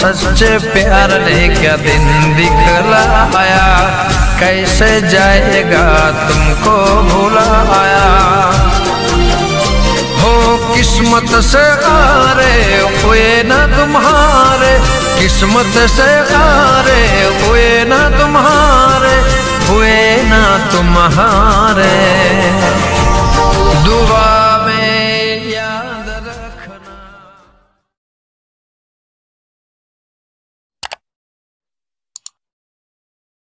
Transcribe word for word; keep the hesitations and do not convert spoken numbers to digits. सच्चे प्यार ने क्या दिन दिखलाया, कैसे जाएगा तुमको भुलाया। हो किस्मत से आरे हुए न तुम्हारे, किस्मत से आरे हुए न तुम्हारे, हुए न तुम्हारे दुआ।